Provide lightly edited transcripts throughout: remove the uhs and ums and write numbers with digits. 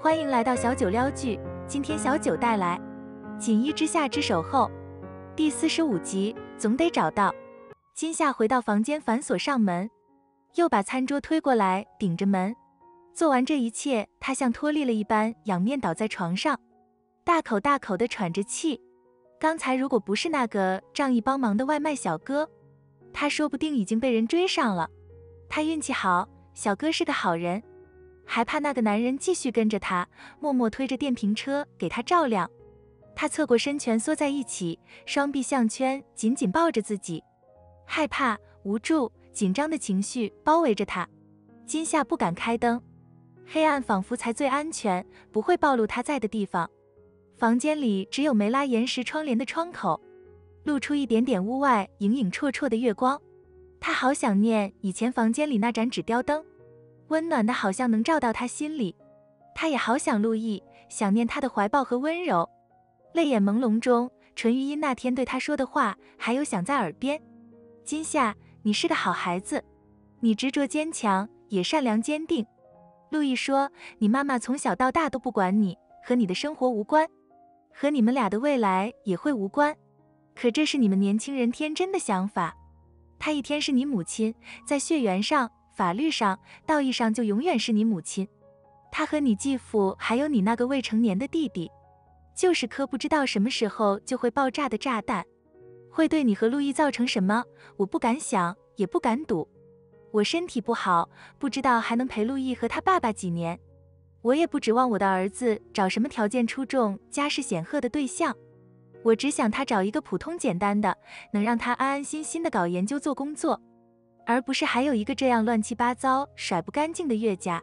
欢迎来到小九撩剧，今天小九带来《锦衣之下之守候》第45集，总得找到。金夏回到房间，反锁上门，又把餐桌推过来，顶着门。做完这一切，他像脱力了一般，仰面倒在床上，大口地喘着气。刚才如果不是那个仗义帮忙的外卖小哥，他说不定已经被人追上了。他运气好，小哥是个好人。还怕那个男人继续跟着他，默默推着电瓶车给他照亮。他侧过身，蜷缩在一起，双臂项圈紧紧抱着自己，害怕、无助、紧张的情绪包围着他。金夏不敢开灯，黑暗仿佛才最安全，不会暴露他在的地方。房间里只有没拉严实窗帘的窗口，露出一点点屋外影影绰绰的月光。他好想念以前房间里那盏纸雕灯，温暖的好像能照到他心里。他也好想陆毅，想念他的怀抱和温柔。泪眼朦胧中，淳于因那天对他说的话还有响在耳边。金夏，你是个好孩子，你执着坚强，也善良坚定。陆毅说，你妈妈从小到大都不管你，和你的生活无关，和你们俩的未来也会无关。可这是你们年轻人天真的想法。她一天是你母亲，在血缘上、法律上、道义上就永远是你母亲。她和你继父还有你那个未成年的弟弟，就是颗不知道什么时候就会爆炸的炸弹。会对你和陆毅造成什么，我不敢想，也不敢赌。我身体不好，不知道还能陪陆毅和他爸爸几年。我也不指望我的儿子找什么条件出众、家世显赫的对象，我只想他找一个普通简单的，能让他安安心心的搞研究做工作，而不是还有一个这样乱七八糟、甩不干净的岳家。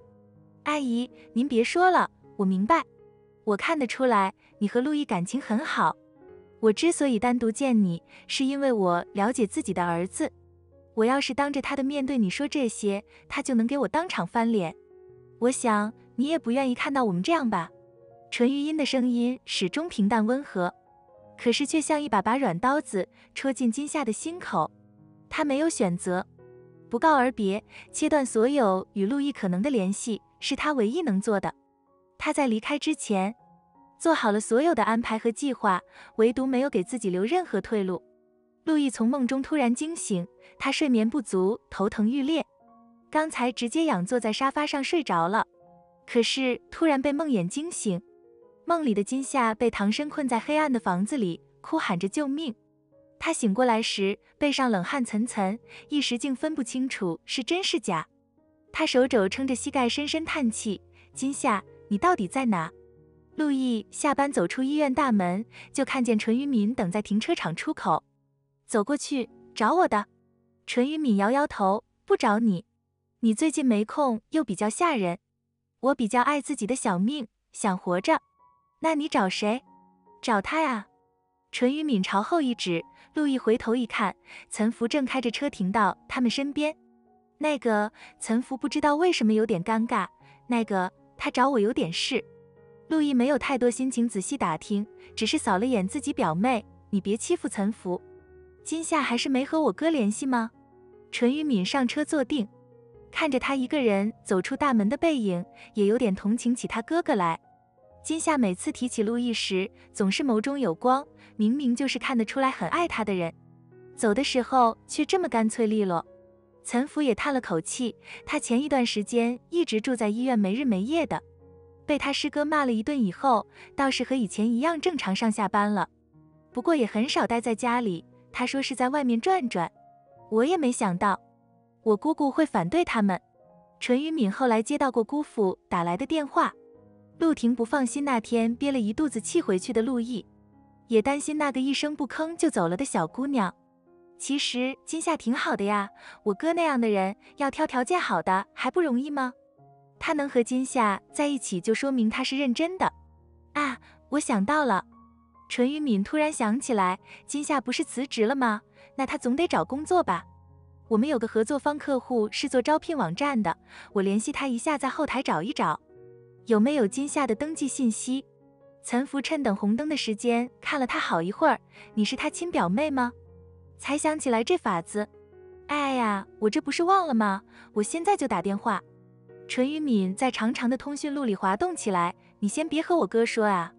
阿姨，您别说了，我明白，我看得出来，你和陆毅感情很好。我之所以单独见你，是因为我了解自己的儿子。我要是当着他的面对你说这些，他就能给我当场翻脸。我想你也不愿意看到我们这样吧。淳于音的声音始终平淡温和，可是却像一把把软刀子戳进金夏的心口。他没有选择，不告而别，切断所有与陆毅可能的联系，是他唯一能做的。他在离开之前做好了所有的安排和计划，唯独没有给自己留任何退路。陆毅从梦中突然惊醒，他睡眠不足，头疼欲裂，刚才直接仰坐在沙发上睡着了，可是突然被梦魇惊醒。梦里的金夏被唐生困在黑暗的房子里，哭喊着救命。他醒过来时，背上冷汗涔涔，一时竟分不清楚是真是假。他手肘撑着膝盖，深深叹气，金夏，你到底在哪？陆毅下班走出医院大门，就看见淳于敏等在停车场出口，走过去，找我的。淳于敏摇摇头，不找你，你最近没空，又比较吓人。我比较爱自己的小命，想活着。那你找谁？找他呀。淳于敏朝后一指，陆毅回头一看，岑福正开着车停到他们身边。那个，岑福不知道为什么有点尴尬，那个，他找我有点事。陆毅没有太多心情仔细打听，只是扫了眼自己表妹，你别欺负岑福。今夏还是没和我哥联系吗？淳于敏上车坐定，看着他一个人走出大门的背影，也有点同情起他哥哥来。金夏每次提起陆毅时，总是眸中有光，明明就是看得出来很爱他的人，走的时候却这么干脆利落。岑福也叹了口气，他前一段时间一直住在医院，没日没夜的，被他师哥骂了一顿以后，倒是和以前一样正常上下班了，不过也很少待在家里，他说是在外面转转。我也没想到我姑姑会反对他们。淳于敏后来接到过姑父打来的电话，陆婷不放心那天憋了一肚子气回去的陆毅，也担心那个一声不吭就走了的小姑娘。其实今夏挺好的呀，我哥那样的人要挑条件好的还不容易吗？他能和今夏在一起，就说明他是认真的。啊，我想到了。淳于敏突然想起来，今夏不是辞职了吗？那他总得找工作吧。我们有个合作方客户是做招聘网站的，我联系他一下，在后台找一找有没有今夏的登记信息。岑福趁等红灯的时间看了他好一会儿，你是他亲表妹吗？才想起来这法子。哎呀，我这不是忘了吗？我现在就打电话。淳于敏在长长的通讯录里滑动起来。你先别和我哥说啊，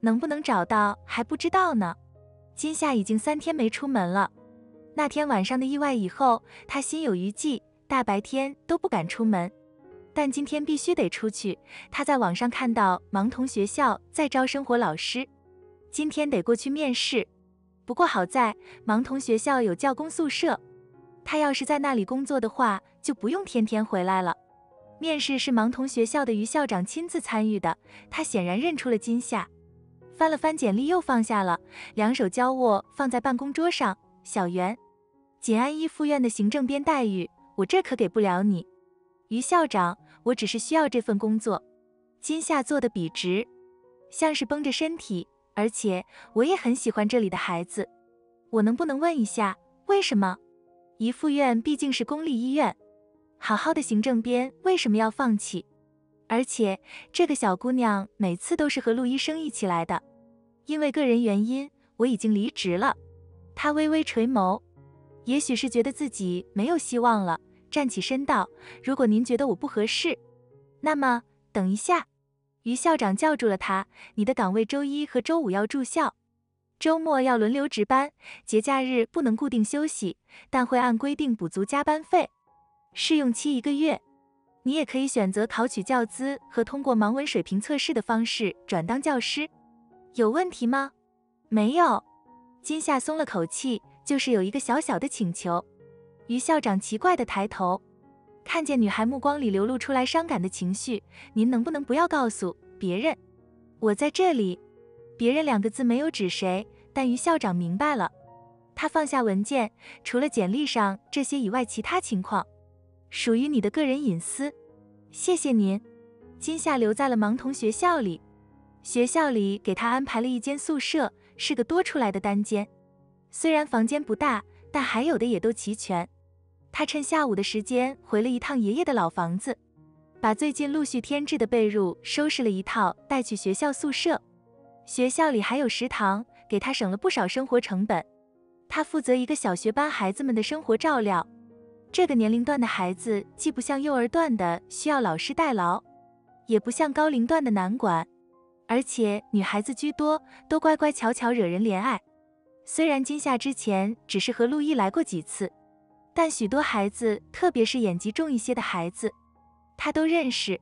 能不能找到还不知道呢。今夏已经3天没出门了。那天晚上的意外以后，他心有余悸，大白天都不敢出门。但今天必须得出去。他在网上看到盲童学校在招生活老师，今天得过去面试。不过好在盲童学校有教工宿舍，他要是在那里工作的话，就不用天天回来了。面试是盲童学校的于校长亲自参与的，他显然认出了今夏，翻了翻简历又放下了，两手交握放在办公桌上。小袁，锦安一附院的行政编待遇，我这可给不了你。于校长，我只是需要这份工作。今夏坐得笔直，像是绷着身体，而且我也很喜欢这里的孩子。我能不能问一下，为什么？一附院毕竟是公立医院，好好的行政编为什么要放弃？而且这个小姑娘每次都是和陆医生一起来的。因为个人原因，我已经离职了。她微微垂眸，也许是觉得自己没有希望了，站起身道：如果您觉得我不合适，那么等一下。于校长叫住了她，你的岗位周1和周5要住校，周末要轮流值班，节假日不能固定休息，但会按规定补足加班费。试用期1个月，你也可以选择考取教资和通过盲文水平测试的方式转当教师，有问题吗？没有。今夏松了口气，就是有一个小小的请求。于校长奇怪的抬头，看见女孩目光里流露出来伤感的情绪，您能不能不要告诉别人我在这里？别人2个字没有指谁，但于校长明白了。他放下文件，除了简历上这些以外，其他情况属于你的个人隐私。谢谢您。今夏留在了盲童学校里，学校里给他安排了一间宿舍，是个多出来的单间，虽然房间不大，但还有的也都齐全。他趁下午的时间回了一趟爷爷的老房子，把最近陆续添置的被褥收拾了一套带去学校宿舍。学校里还有食堂，给他省了不少生活成本。他负责一个小学班孩子们的生活照料，这个年龄段的孩子既不像幼儿段的需要老师代劳，也不像高龄段的难管，而且女孩子居多，都乖乖巧巧惹人怜爱。虽然今夏之前只是和陆毅来过几次，但许多孩子，特别是眼疾重一些的孩子，她都认识。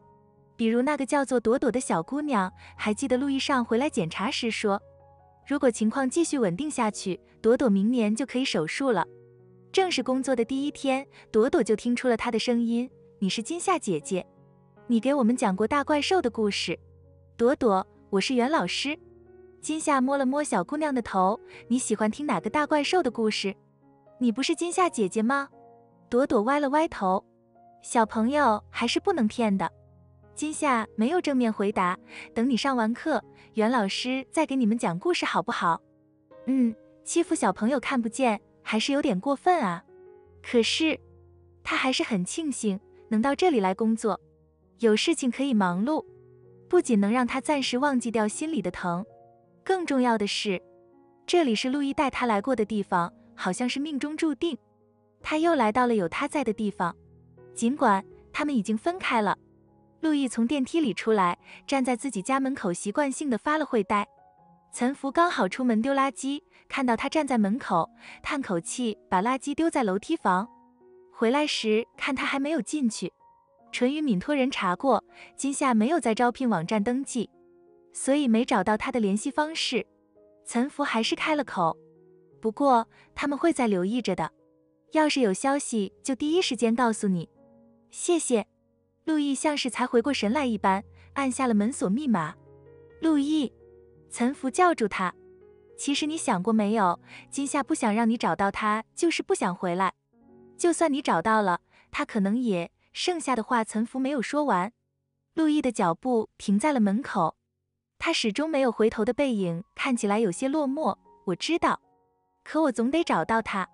比如那个叫做朵朵的小姑娘，还记得陆毅上回来检查时说，如果情况继续稳定下去，朵朵明年就可以手术了。正式工作的第一天，朵朵就听出了他的声音，你是今夏姐姐，你给我们讲过大怪兽的故事。朵朵，我是袁老师。今夏摸了摸小姑娘的头，你喜欢听哪个大怪兽的故事？你不是今夏姐姐吗？朵朵歪了歪头，小朋友还是不能骗的。今夏没有正面回答，等你上完课，袁老师再给你们讲故事好不好？欺负小朋友看不见还是有点过分啊。可是他还是很庆幸能到这里来工作，有事情可以忙碌，不仅能让他暂时忘记掉心里的疼，更重要的是这里是陆毅带他来过的地方，好像是命中注定他又来到了有他在的地方。尽管他们已经分开了。陆毅从电梯里出来，站在自己家门口习惯性的发了会呆。岑福刚好出门丢垃圾，看到他站在门口，叹口气，把垃圾丢在楼梯房。回来时看他还没有进去。淳于敏托人查过，今夏没有在招聘网站登记，所以没找到他的联系方式。岑福还是开了口，不过他们会再留意着的，要是有消息就第一时间告诉你。谢谢。陆毅像是才回过神来一般，按下了门锁密码。陆毅，岑福叫住他，其实你想过没有，今夏不想让你找到他，就是不想回来。就算你找到了他，可能也……剩下的话岑福没有说完，陆毅的脚步停在了门口，他始终没有回头的背影看起来有些落寞。我知道，可我总得找到他。